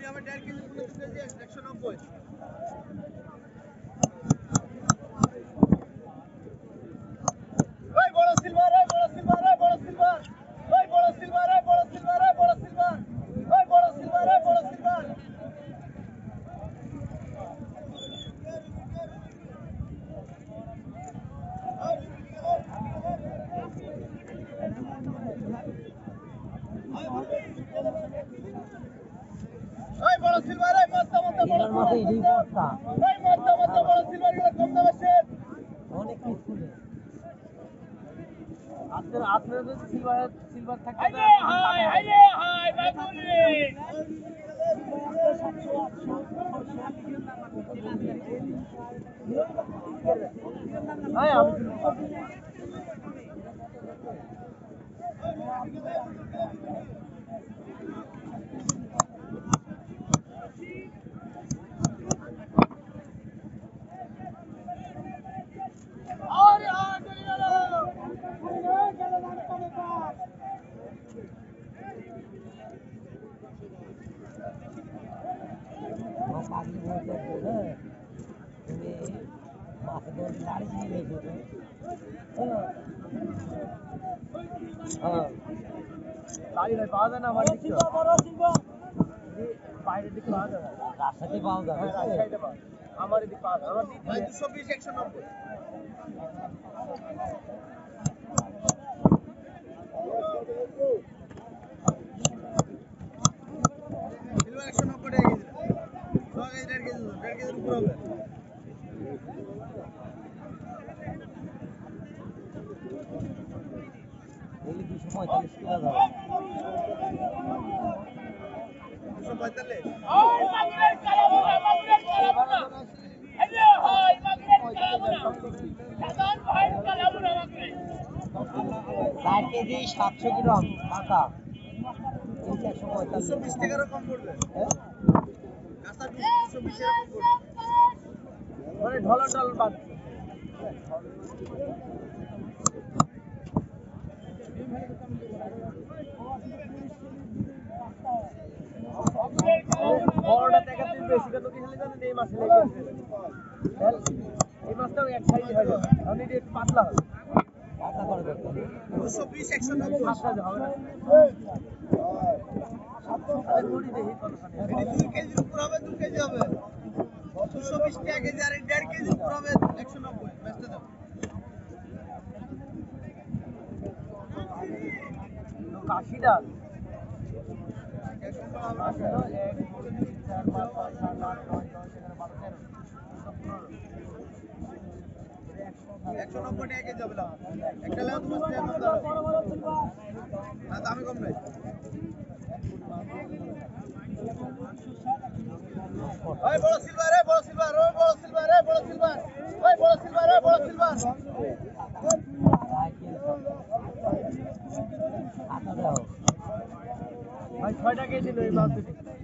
1 KG 800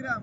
গ্রাম